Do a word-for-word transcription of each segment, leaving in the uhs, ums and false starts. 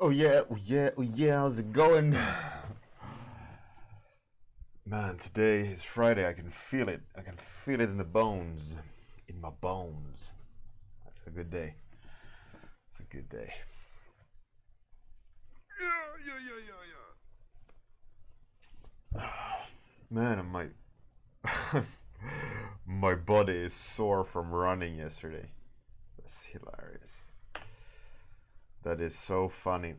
Oh yeah, oh yeah, oh yeah, how's it going? Man, today is Friday, I can feel it. I can feel it in the bones. In my bones. That's a good day. It's a good day. Yeah, yeah, yeah, yeah, yeah. Man, and my, my body is sore from running yesterday. That's hilarious. That is so funny.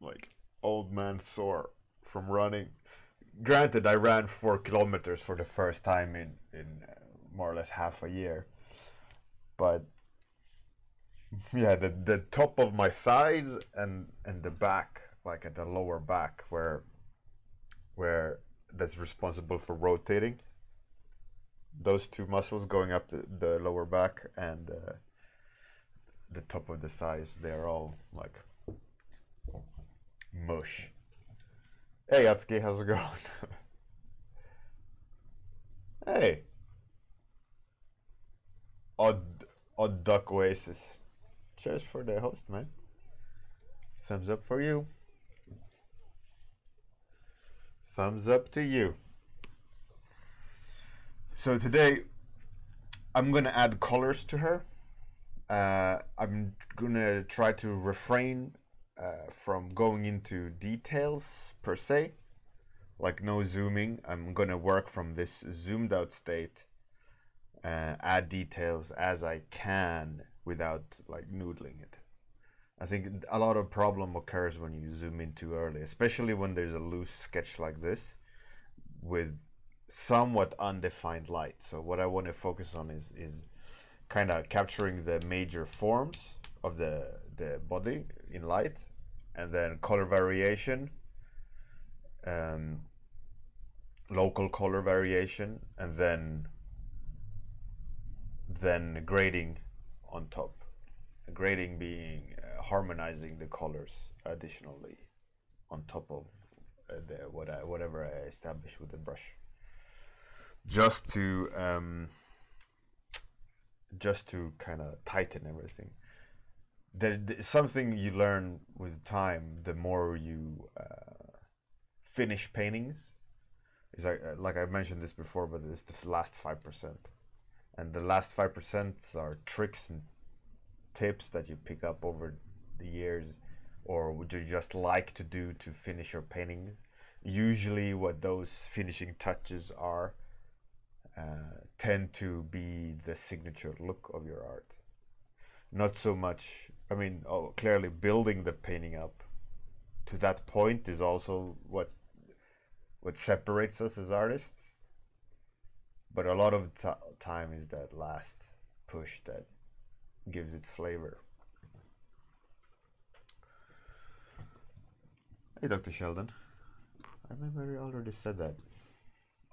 Like, old man sore from running. Granted, I ran four kilometers for the first time in, in uh, more or less half a year. But, yeah, the, the top of my thighs and, and the back, like at the lower back, where, where that's responsible for rotating. Those two muscles going up the, the lower back and... Uh, the top of the thighs, they're all like mush. Hey Atsuki, how's it going? Hey. Odd Odd Duck Oasis. Cheers for the host, man. Thumbs up for you. Thumbs up to you. So today I'm gonna add colors to her. Uh, I'm gonna try to refrain uh, from going into details per se, like no zooming. I'm gonna work from this zoomed out state, uh, add details as I can without like noodling it. I think a lot of problem occurs when you zoom in too early, especially when there's a loose sketch like this with somewhat undefined light. So what I want to focus on is is kind of capturing the major forms of the the body in light, and then color variation, um, local color variation, and then then grading on top. Grading being uh, harmonizing the colors additionally on top of uh, the what I, whatever I established with the brush, just to. Um, just to kind of tighten everything. There, there's something you learn with time, the more you uh, finish paintings. It's like, like I mentioned this before, but it's the last five percent. And the last five percent are tricks and tips that you pick up over the years, or would you just like to do to finish your paintings. Usually what those finishing touches are Uh, tend to be the signature look of your art. Not so much, I mean, oh, clearly building the painting up to that point is also what what separates us as artists, but a lot of time is that last push that gives it flavor. Hey Doctor Sheldon, I remember I already said that.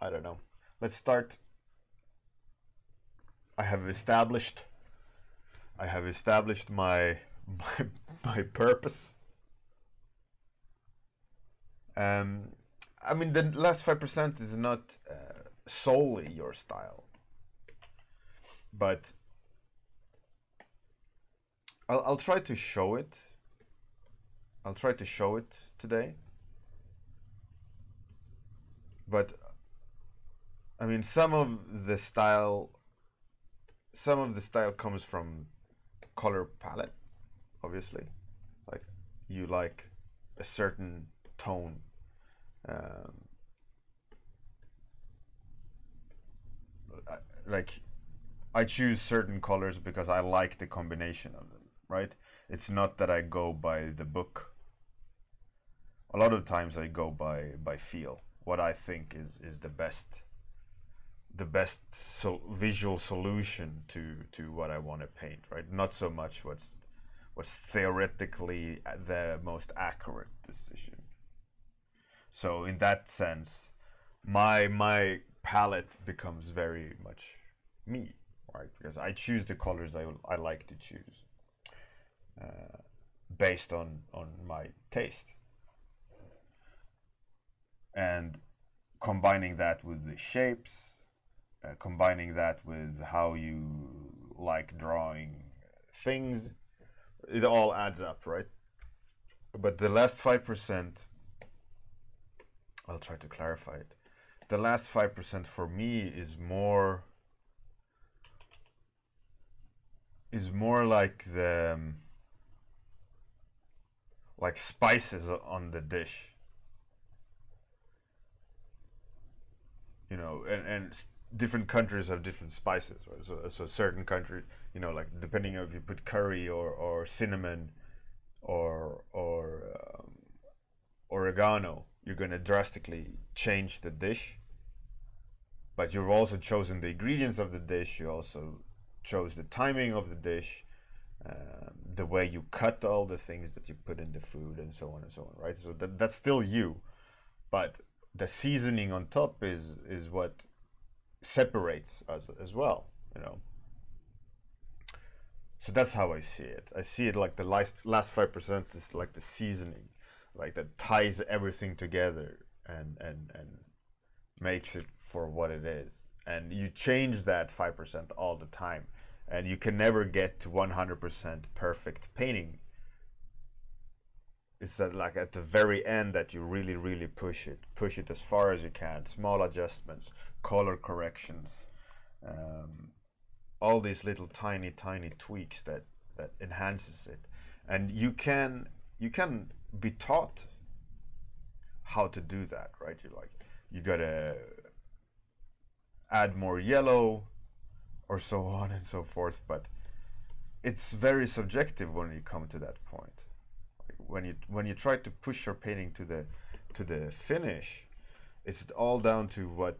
I don't know. Let's start. I have established I have established my my, my purpose. Um, I mean, the last five percent is not uh, solely your style, but I'll, I'll try to show it. I'll try to show it today. But I mean, some of the style some of the style comes from color palette, obviously. Like, you like a certain tone. Um, I, like, I choose certain colors because I like the combination of them, right? It's not that I go by the book. A lot of times I go by, by feel, what I think is, is the best the best so visual solution to to what I want to paint, right? Not so much what's what's theoretically the most accurate decision. So in that sense, my my palette becomes very much me, right? Because I choose the colors I, I like to choose uh, based on on my taste, and combining that with the shapes. Uh, combining that with how you like drawing things, it all adds up, right? but the last five percent, I'll try to clarify it. The last five percent for me is more is more like the um, like spices on the dish. You know, and, and different countries have different spices, right? So, so certain countries, you know, like depending on if you put curry or, or cinnamon or or um, oregano, you're going to drastically change the dish. But you've also chosen the ingredients of the dish. You also chose the timing of the dish, um, the way you cut all the things that you put in the food, and so on and so on, right? So that, that's still you, but the seasoning on top is is what separates us as well, you know. So that's how I see it. I see it like the last last five percent is like the seasoning, like that ties everything together and and and makes it for what it is. And you change that five percent all the time, and you can never get to one hundred percent perfect painting. It's that like at the very end that you really, really push it, push it as far as you can. Small adjustments, color corrections, um, all these little tiny, tiny tweaks that that enhances it. And you can you can be taught how to do that, right? You like you gotta add more yellow, or so on and so forth. But it's very subjective when you come to that point. When you when you try to push your painting to the to the finish, it's all down to what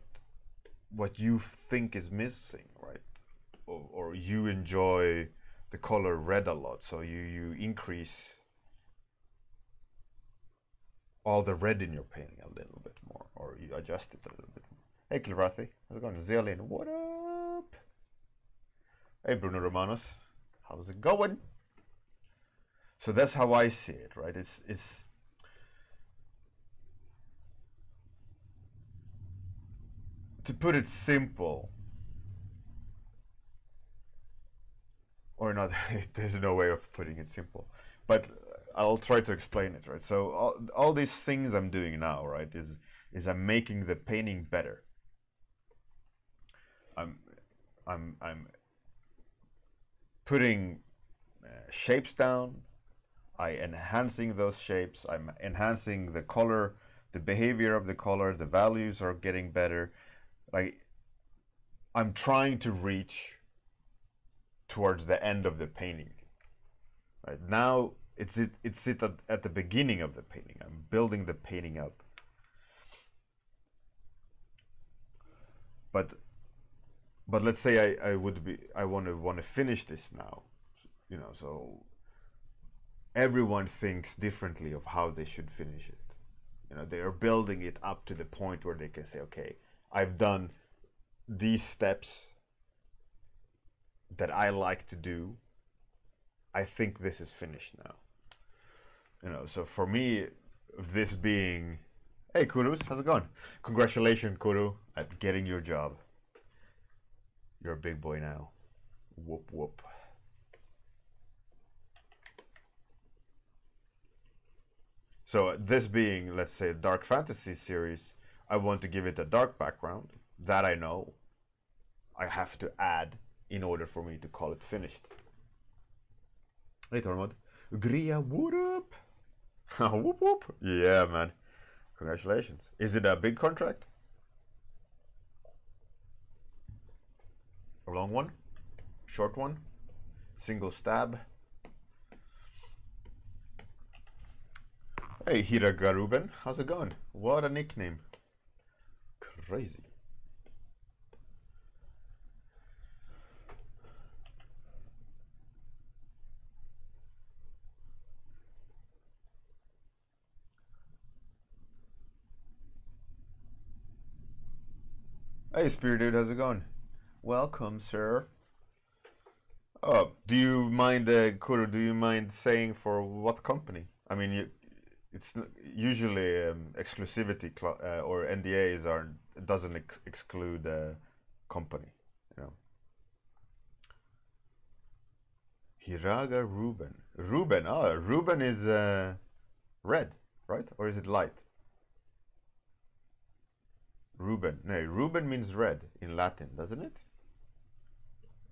what you think is missing, right? Or, or you enjoy the color red a lot, so you you increase all the red in your painting a little bit more, or you adjust it a little bit more. Hey Kilrathi, how's it going? Zillion, what up? Hey Bruno Romanos, how's it going? So that's how I see it, right? It's it's to put it simple, or not. There's no way of putting it simple, but I'll try to explain it, right? So all, all these things I'm doing now, right, is is I'm making the painting better. I'm I'm I'm putting uh, shapes down. I'm enhancing those shapes, I'm enhancing the color, the behavior of the color, the values are getting better. Like, I'm trying to reach towards the end of the painting. Right now, it's it, it's it at, at the beginning of the painting. I'm building the painting up. But but let's say I, I would be I want to want to finish this now, you know, so everyone thinks differently of how they should finish it. You know, they are building it up to the point where they can say, okay, I've done these steps that I like to do. I think this is finished now. You know, so for me, this being, hey Kurus, how's it going? Congratulations, Kuru, at getting your job. You're a big boy now. Whoop, whoop. So this being, let's say, a dark fantasy series, I want to give it a dark background that I know I have to add in order for me to call it finished. Hey Tormod, Gria, what up? Whoop whoop. Yeah, man. Congratulations. Is it a big contract? A long one? Short one? Single stab? Hey Hira Garuben, how's it going? What a nickname. Crazy. Hey Spirit Dude, how's it going? Welcome, sir. Oh, do you mind, uh, Kuru, do you mind saying for what company? I mean, you... It's usually um, exclusivity uh, or N D As are doesn't ex exclude uh, company, you know. Hiraga Ruben, Ruben. Oh, Ruben is uh, red, right? Or is it light? Ruben. No, Ruben means red in Latin, doesn't it?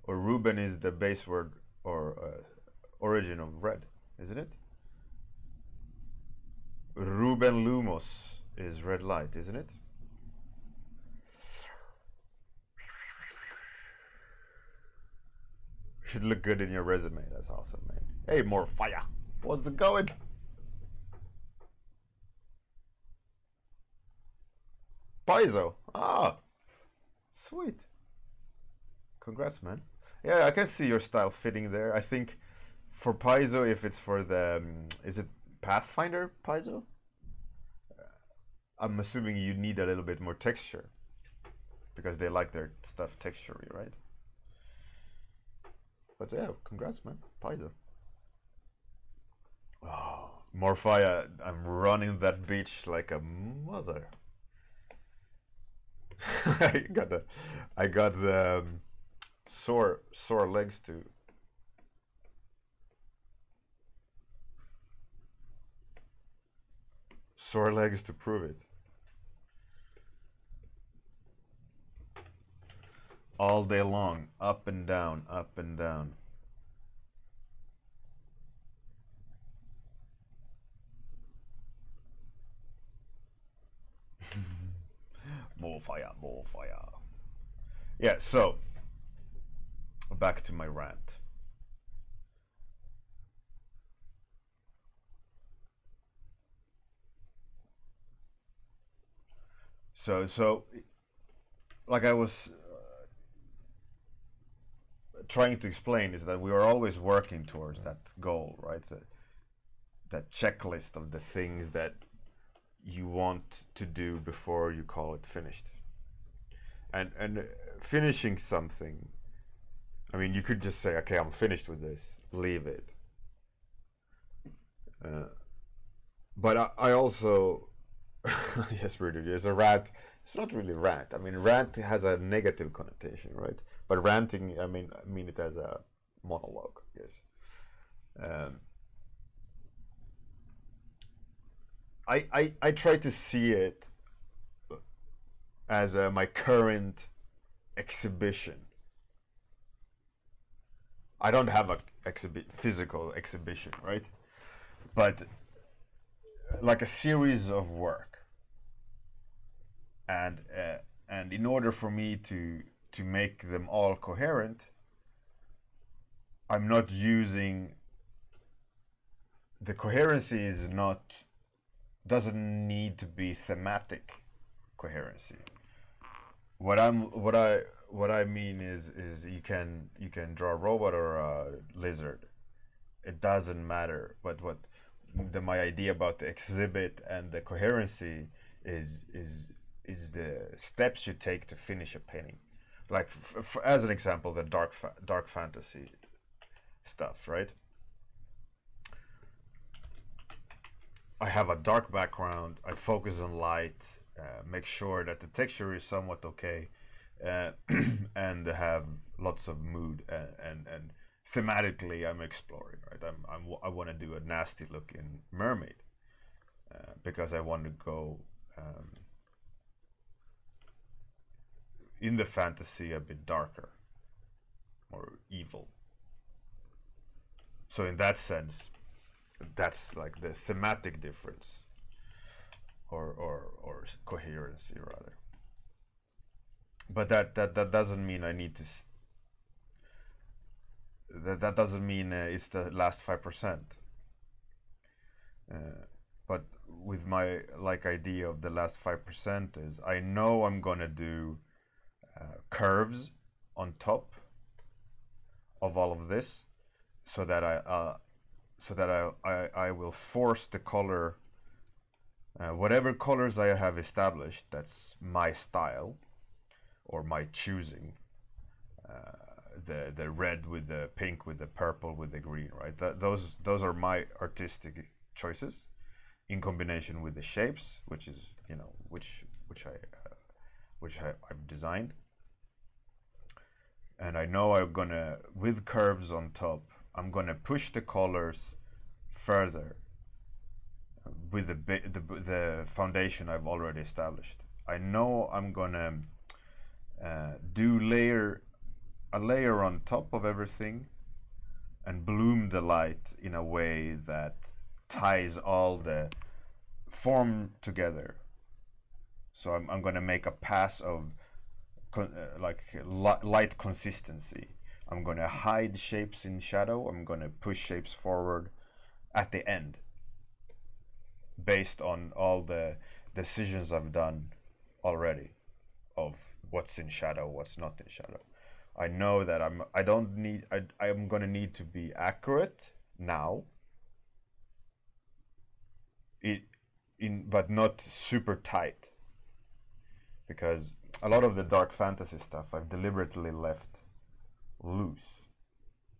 Or Ruben is the base word or uh, origin of red, isn't it? Ruben Lumos is red light, isn't it? Should look good in your resume. That's awesome, man. Hey, more fire. What's it going? Paizo. Ah, sweet. Congrats, man. Yeah, I can see your style fitting there. I think for Paizo, if it's for the, um, is it Pathfinder Paizo? Uh, I'm assuming you need a little bit more texture because they like their stuff texturey, right? But yeah, congrats, man. Paizo. Oh, Morphia, I'm running that beach like a mother. I got the, I got the um, sore, sore legs too. Sore legs to prove it. All day long, up and down, up and down. More fire, more fire. Yeah, so back to my rant. So, so like I was trying to explain is that we are always working towards that goal, right? That, that checklist of the things that you want to do before you call it finished. And and finishing something, I mean, you could just say, okay, I'm finished with this, leave it. Uh, but I, I also, yes, really, there's a rant. It's not really rant. I mean, rant has a negative connotation, right? But ranting, I mean, I mean it as a monologue, I guess. Um, I, I, I try to see it as a, my current exhibition. I don't have a exhibi- physical exhibition, right? But like a series of work. And uh, and in order for me to to make them all coherent, I'm not using the coherency is not doesn't need to be thematic coherency. What I'm what I what I mean is is you can you can draw a robot or a lizard. It doesn't matter. But what the my idea about the exhibit and the coherency is is is the steps you take to finish a painting. Like, f f as an example, the dark fa dark fantasy stuff, right? I have a dark background, I focus on light, uh, make sure that the texture is somewhat okay, uh, and have lots of mood, and, and, and thematically I'm exploring, right? I'm, I'm, I want to do a nasty looking mermaid, uh, because I want to go um, in the fantasy a bit darker, more evil. So in that sense, that's like the thematic difference, or or or coherency rather. But that that that doesn't mean I need to. S that that doesn't mean uh, it's the last five percent. Uh, but with my like idea of the last five percent is I know I'm gonna do. Uh, curves on top of all of this, so that I, uh, so that I, I, I will force the color, uh, whatever colors I have established. That's my style, or my choosing. Uh, the the red with the pink, with the purple, with the green, right? Th those those are my artistic choices, in combination with the shapes, which is you know which which I. Uh, which I, I've designed. And I know I'm gonna, with curves on top, I'm gonna push the colors further with the, the, the foundation I've already established. I know I'm gonna uh, do layer a layer on top of everything and bloom the light in a way that ties all the form together. So I'm, I'm gonna make a pass of con uh, like li light consistency. I'm gonna hide shapes in shadow. I'm gonna push shapes forward at the end, based on all the decisions I've done already of what's in shadow, what's not in shadow. I know that I'm I don't need I I'm gonna need to be accurate now. It in but not super tight, because a lot of the dark fantasy stuff I've deliberately left loose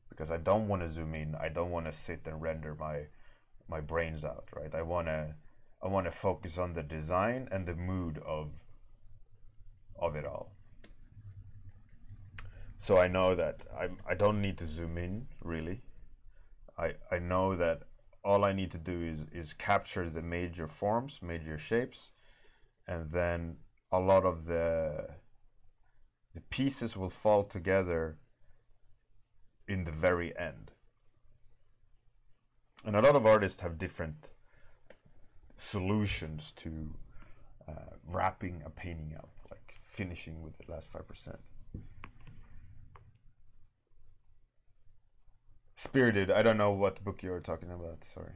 because I don't want to zoom in. I don't want to sit and render my my brains out, right? I wanna I wanna focus on the design and the mood of of it all. So I know that I I don't need to zoom in really. I I know that all I need to do is is capture the major forms, major shapes, and then a lot of the the pieces will fall together in the very end. And a lot of artists have different solutions to uh, wrapping a painting up, like finishing with the last five percent. Spirited, I don't know what book you're talking about, sorry.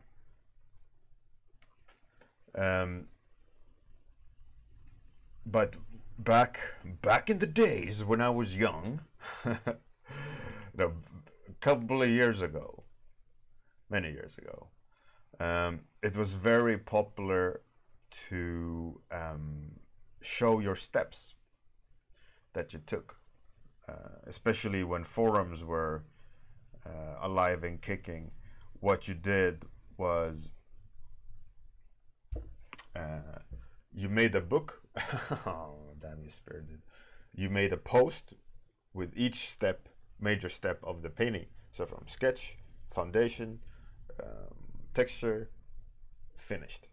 Um, but back back in the days when I was young, no, a couple of years ago, many years ago, um, it was very popular to um, show your steps that you took, uh, especially when forums were Uh, alive and kicking. What you did was uh, you made a book. Oh, damn you, Spirited. You made a post with each step, major step of the painting. So from sketch, foundation, um, texture, finished.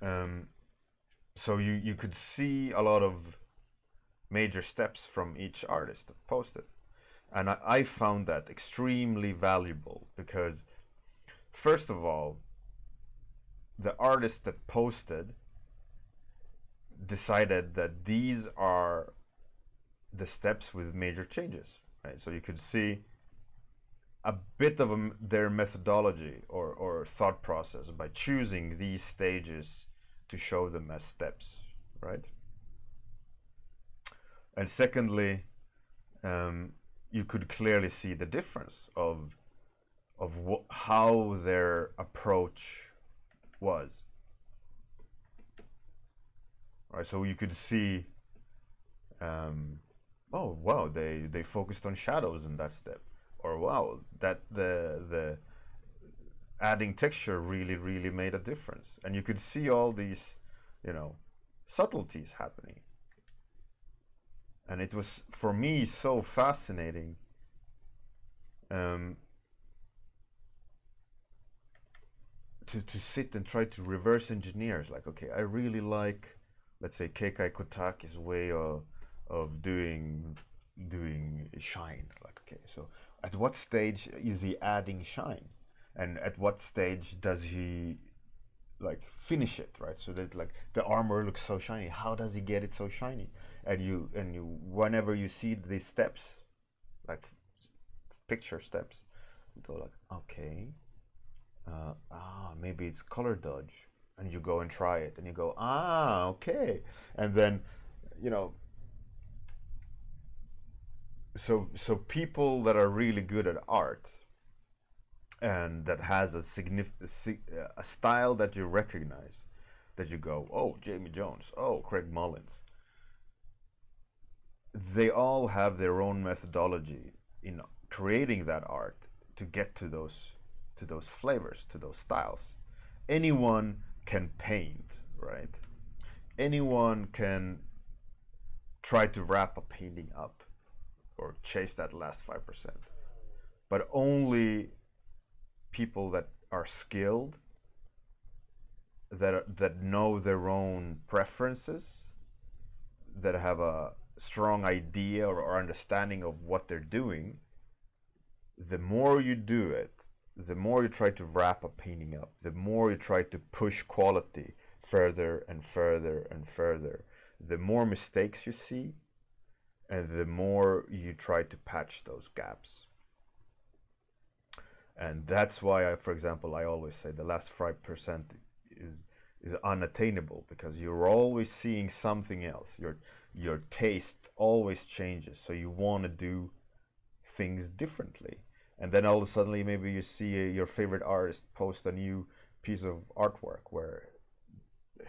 Um, so you, you could see a lot of major steps from each artist that posted. And I, I found that extremely valuable because, first of all, the artist that posted decided that these are the steps with major changes, right? So you could see a bit of a, their methodology or, or thought process by choosing these stages to show them as steps, right? And secondly, um, you could clearly see the difference of of wh- how their approach was, right? So you could see, um, oh wow, they they focused on shadows in that step, or wow, that the the adding texture really, really made a difference. And you could see all these, you know, subtleties happening. And it was, for me, so fascinating. Um, to, to sit and try to reverse engineer. Like, okay, I really like, let's say, Keikai Kotake's way of, of doing, doing shine. Like, okay, so at what stage is he adding shine? And at what stage does he like finish it, right? So that like the armor looks so shiny. How does he get it so shiny? And you and you whenever you see these steps, like picture steps, you go like, okay, uh, ah, maybe it's color dodge, and you go and try it, and you go, ah, okay, and then, you know. So so people that are really good at art and that has a significant a style that you recognize, that you go, oh, Jamie Jones, oh, Craig Mullins. They all have their own methodology in creating that art to get to those to those flavors, to those styles. Anyone can paint, right? Anyone can try to wrap a painting up or chase that last five percent. But only people that are skilled, that that know their own preferences, that have a strong idea or, or understanding of what they're doing. The more you do it, the more you try to wrap a painting up, the more you try to push quality further and further and further, the more mistakes you see, and the more you try to patch those gaps. And that's why, I, for example, I always say the last five percent is is unattainable, because you're always seeing something else. Your your taste always changes, so you want to do things differently. And then all of a sudden, maybe you see a, your favorite artist post a new piece of artwork where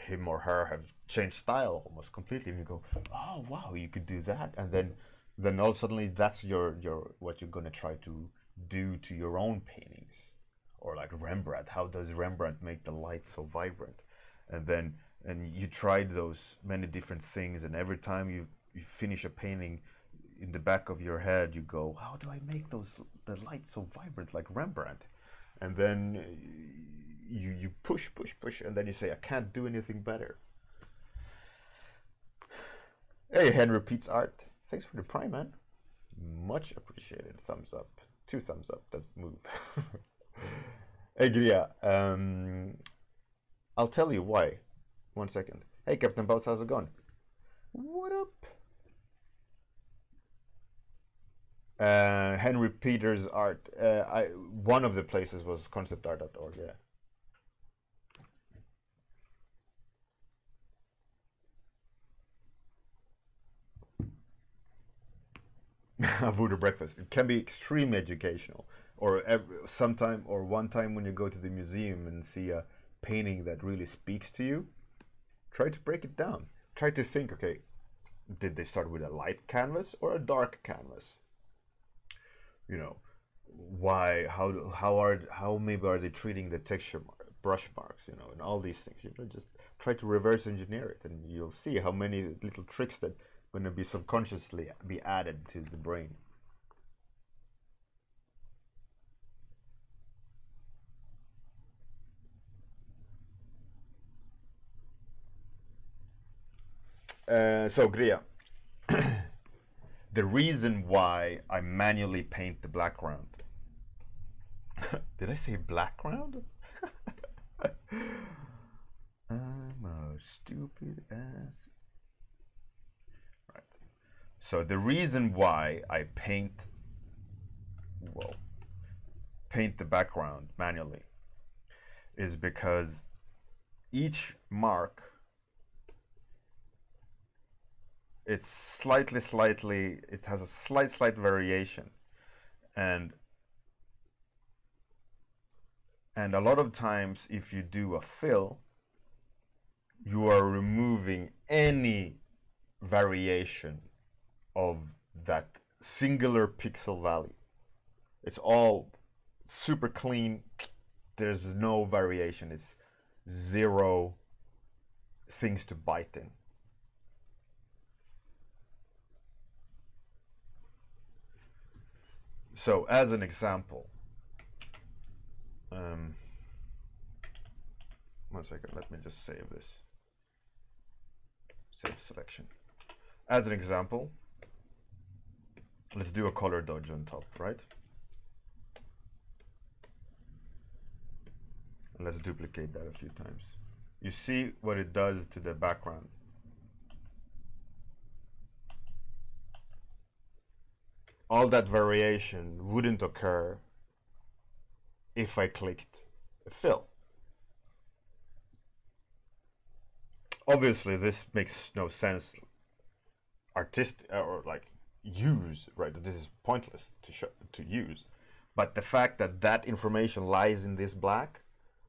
him or her have changed style almost completely, and you go, "Oh wow, you could do that!" And then, then all of a sudden, that's your your what you're gonna try to do to your own paintings. Or like Rembrandt, how does Rembrandt make the light so vibrant? And then, and you tried those many different things, and every time you you finish a painting, in the back of your head you go, how do I make those the light so vibrant like Rembrandt? And then you you push push push and then you say, I can't do anything better. Hey, Henry Pete's Art, thanks for the Prime, man, much appreciated. Thumbs up, two thumbs up, that move. Hey Gria, um I'll tell you why, one second. Hey Captain Boats, how's it going? What up? Uh, Henry Peters Art. Uh, I one of the places was concept art dot org. Yeah. Voodoo breakfast. It can be extremely educational, or every, sometime or one time when you go to the museum and see a painting that really speaks to you, try to break it down. Try to think. Okay, did they start with a light canvas or a dark canvas? You know, why, how, how are, how maybe are they treating the texture mar brush marks, you know, and all these things. You know, just try to reverse engineer it, and you'll see how many little tricks that going to be subconsciously be added to the brain. Uh, so, Gria. The reason why I manually paint the background. Did I say background? I'm a stupid ass. Right. So the reason why I paint, well, paint the background manually is because each mark, it's slightly, slightly, it has a slight, slight variation. And, and a lot of times, if you do a fill, you are removing any variation of that singular pixel value. It's all super clean. There's no variation. It's zero things to bite in. So, as an example, um, one second, let me just save this, save selection. As an example, let's do a color dodge on top, right? And let's duplicate that a few times. You see what it does to the background. All that variation wouldn't occur if I clicked fill. Obviously, this makes no sense. Artistic or like use, right? This is pointless to show, to use. But the fact that that information lies in this black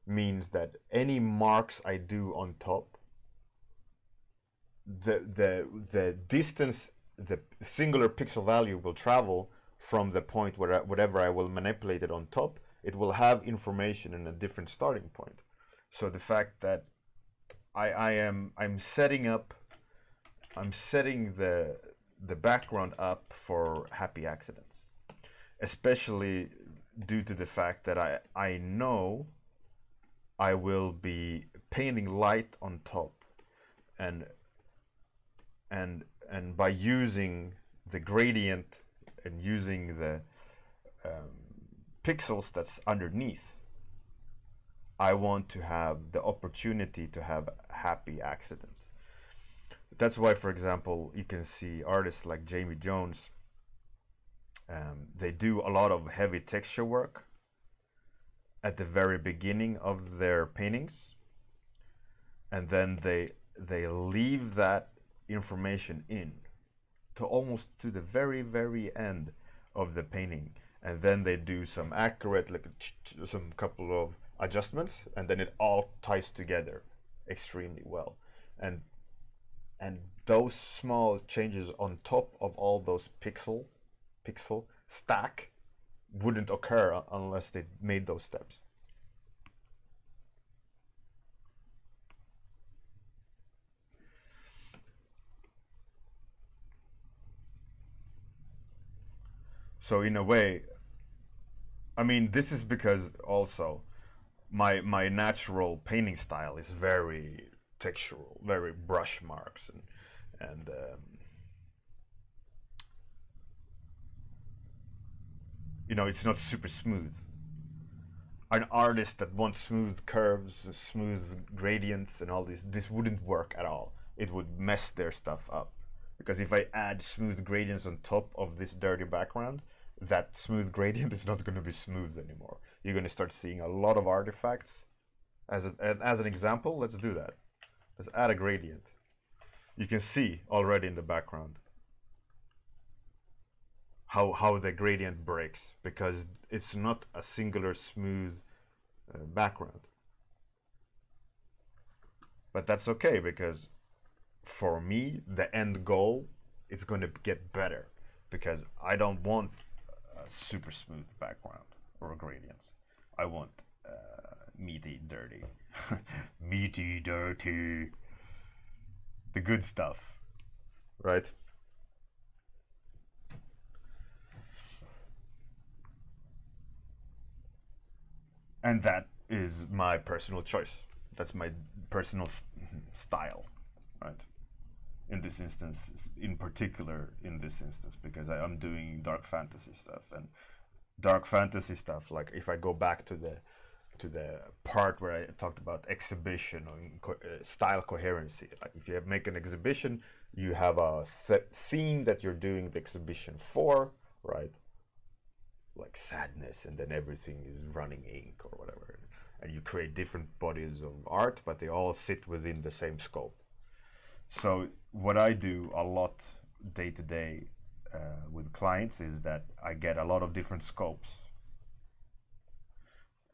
means that any marks I do on top, the the the distance. The singular pixel value will travel from the point where I, whatever I will manipulate it on top, it will have information in a different starting point. So the fact that I, I am I'm setting up I'm setting the the background up for happy accidents, especially due to the fact that I, I know I will be painting light on top, and and and by using the gradient and using the um, pixels that's underneath, I want to have the opportunity to have happy accidents. That's why, for example, you can see artists like Jamie Jones, um, they do a lot of heavy texture work at the very beginning of their paintings, and then they they leave that information in to almost to the very very end of the painting, and then they do some accurate, like some couple of adjustments, and then it all ties together extremely well. And and those small changes on top of all those pixel pixel stack wouldn't occur unless they made those steps. So in a way, I mean, this is because also my my natural painting style is very textural, very brush marks and and um, you know, it's not super smooth. An artist that wants smooth curves, smooth gradients and all this, this wouldn't work at all. It would mess their stuff up, because if I add smooth gradients on top of this dirty background, that smooth gradient is not going to be smooth anymore. You're going to start seeing a lot of artifacts. As, a, as an example, let's do that. Let's add a gradient. You can see already in the background how, how the gradient breaks, because it's not a singular smooth uh, background. But that's okay, because for me, the end goal is going to get better, because I don't want a super smooth background or gradients. I want uh, meaty, dirty, meaty, dirty, the good stuff, right? And that is my personal choice. That's my personal style, right? In this instance, in particular, in this instance, because I am doing dark fantasy stuff, and dark fantasy stuff, like if I go back to the to the part where I talked about exhibition or co uh, style coherency, like if you make an exhibition, you have a th theme that you're doing the exhibition for, right? Like sadness, and then everything is running ink or whatever, and you create different bodies of art, but they all sit within the same scope. So what I do a lot day to day uh, with clients is that I get a lot of different scopes,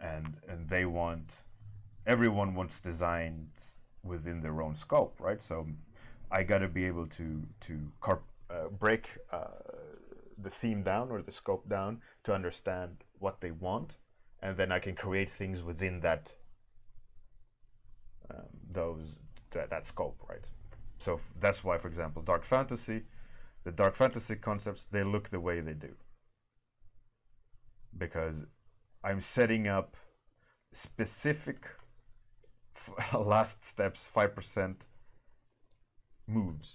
and and they want, everyone wants designs within their own scope, right? So I got to be able to to carp uh, break uh, the theme down or the scope down to understand what they want, and then I can create things within that um, those that, that scope, right? So that's why, for example, dark fantasy, the dark fantasy concepts, they look the way they do, because I'm setting up specific f last steps, five percent moves,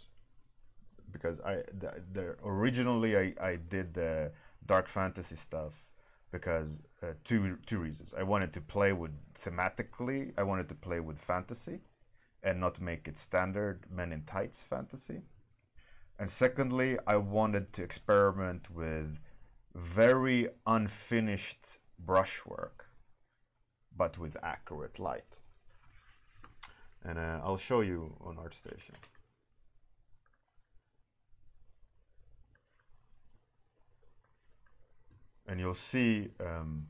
because I the, the originally I, I did the dark fantasy stuff because uh, two two reasons. I wanted to play with thematically, I wanted to play with fantasy and not make it standard men in tights fantasy. And secondly, I wanted to experiment with very unfinished brushwork, but with accurate light. And uh, I'll show you on ArtStation. And you'll see, um,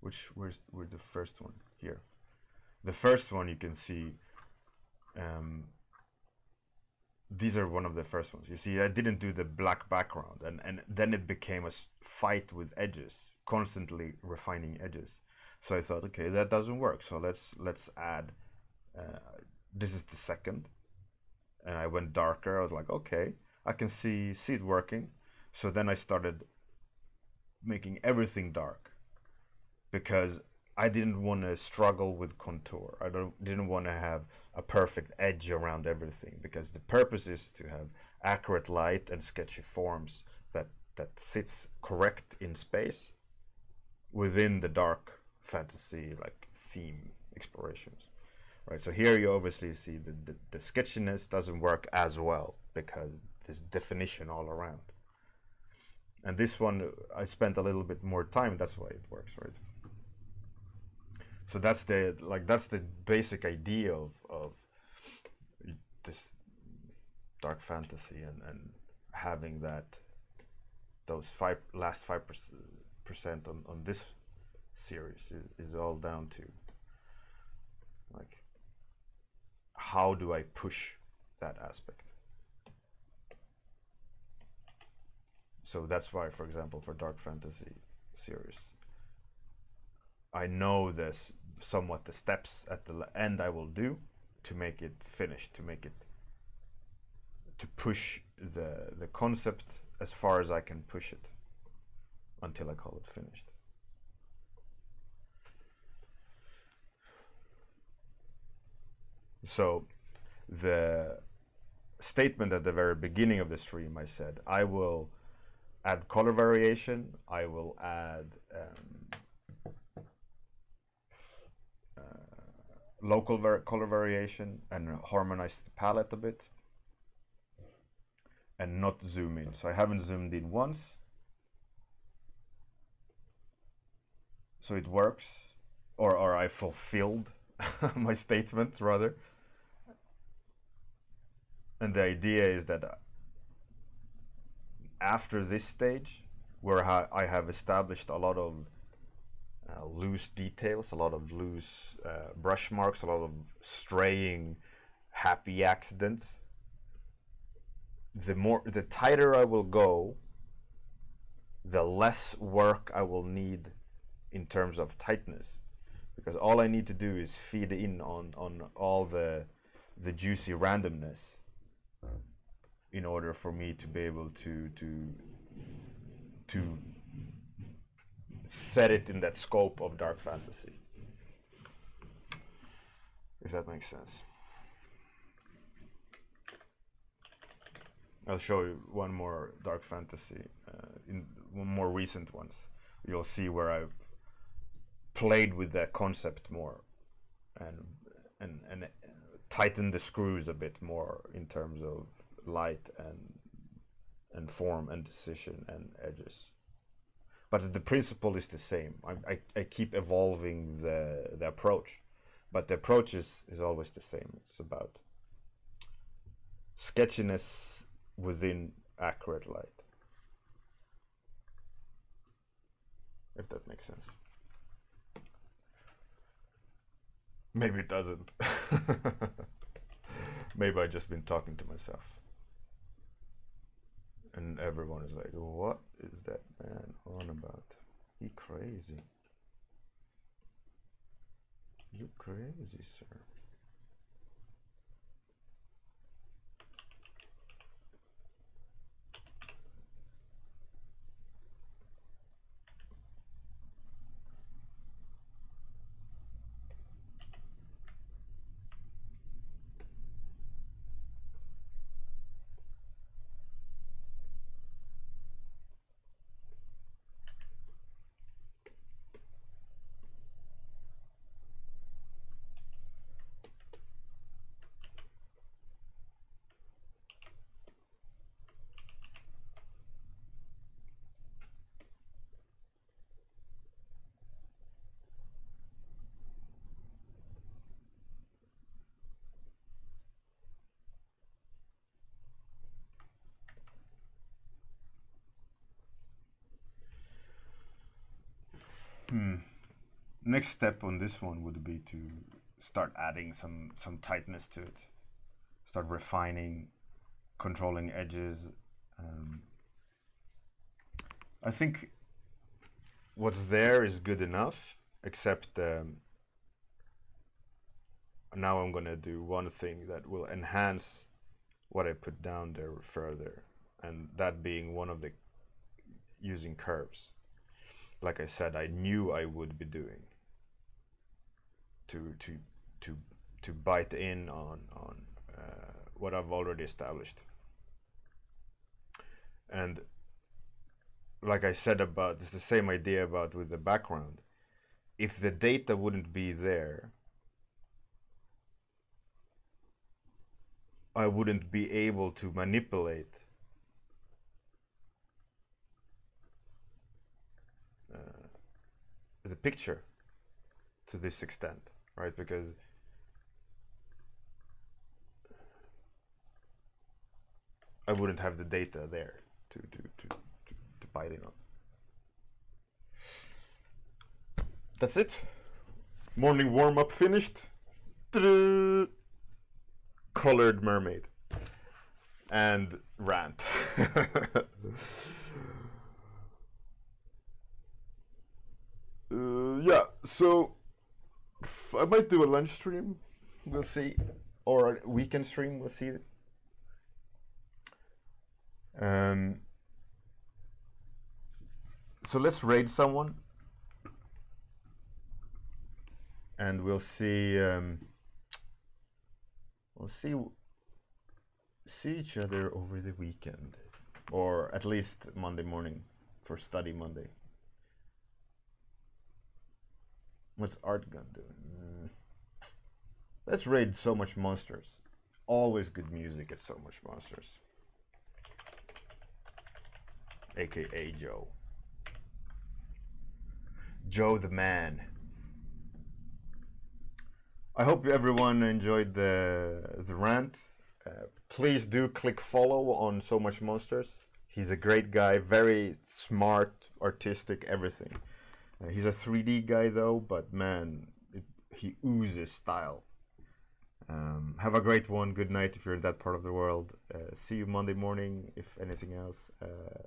which, where's, where's the first one here? The first one you can see, um, these are one of the first ones. You see, I didn't do the black background, and, and then it became a fight with edges, constantly refining edges. So I thought, okay, that doesn't work. So let's, let's add, uh, this is the second. and I went darker. I was like, okay, I can see see it working. So then I started making everything dark because I didn't want to struggle with contour. I don't, didn't want to have a perfect edge around everything, because the purpose is to have accurate light and sketchy forms that, that sits correct in space within the dark fantasy like theme explorations. Right, so here you obviously see the, the, the sketchiness doesn't work as well because there's definition all around. And this one, I spent a little bit more time, that's why it works, right? So that's the, like, that's the basic idea of, of this dark fantasy and, and having that, those five, last five percent on, on this series is, is all down to, like, how do I push that aspect? So that's why, for example, for dark fantasy series, I know this somewhat the steps at the end I will do to make it finished, to make it, to push the, the concept as far as I can push it until I call it finished. So the statement at the very beginning of the stream, I said, I will add color variation, I will add um, uh, local var color variation and harmonize the palette a bit and not zoom in. So I haven't zoomed in once. So it works, or, or I fulfilled my statement rather. And the idea is that uh, after this stage, where ha I have established a lot of uh, loose details, a lot of loose uh, brush marks, a lot of straying happy accidents, the more, the tighter I will go, the less work I will need in terms of tightness, because all I need to do is feed in on, on all the, the juicy randomness in order for me to be able to to to set it in that scope of dark fantasy, if that makes sense. I'll show you one more dark fantasy, uh, in one more recent ones. You'll see where I've played with that concept more and and and tightened the screws a bit more in terms of light and and form and decision and edges, but the principle is the same. I, I, I keep evolving the, the approach, but the approach is, is always the same. It's about sketchiness within accurate light, if that makes sense. Maybe it doesn't. Maybe I've just been talking to myself. And everyone is like, what is that man on about? He crazy. You crazy, sir. Hmm. Next step on this one would be to start adding some, some tightness to it. Start refining, controlling edges. Um, I think what's there is good enough, except um, now I'm going to do one thing that will enhance what I put down there further, and that being one of the using curves. Like I said, I knew I would be doing to to to to bite in on on uh, what I've already established. And like I said about, it's the same idea about with the background. If the data wouldn't be there, I wouldn't be able to manipulate uh, the picture to this extent, right? Because I wouldn't have the data there to, to, to, to, to bite in on. That's it. Morning warm-up finished. Ta-da! Colored mermaid and rant. uh, yeah, so I might do a lunch stream, we'll see, or a weekend stream, we'll see. Um, so let's raid someone. And we'll see. Um, we'll see. See each other over the weekend, or at least Monday morning for study Monday. What's Art Gun doing? Mm. Let's raid So Much Monsters. Always good music at So Much Monsters. A K A Joe. Joe the man. I hope everyone enjoyed the, the rant. Uh, please do click follow on So Much Monsters. He's a great guy, very smart, artistic, everything. Uh, he's a three D guy though, but man, it, he oozes style. Um, have a great one. Good night if you're in that part of the world. Uh, see you Monday morning, if anything else. Uh,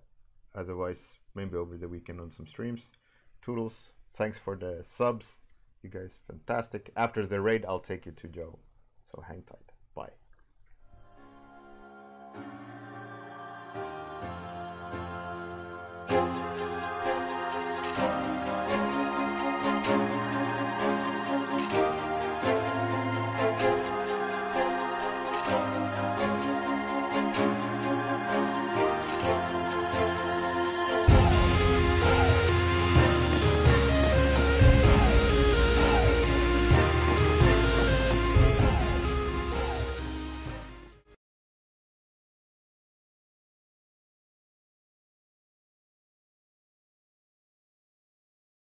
otherwise, maybe over the weekend on some streams. Toodles. Thanks for the subs. You guys, fantastic. After the raid, I'll take you to Joe. So hang tight.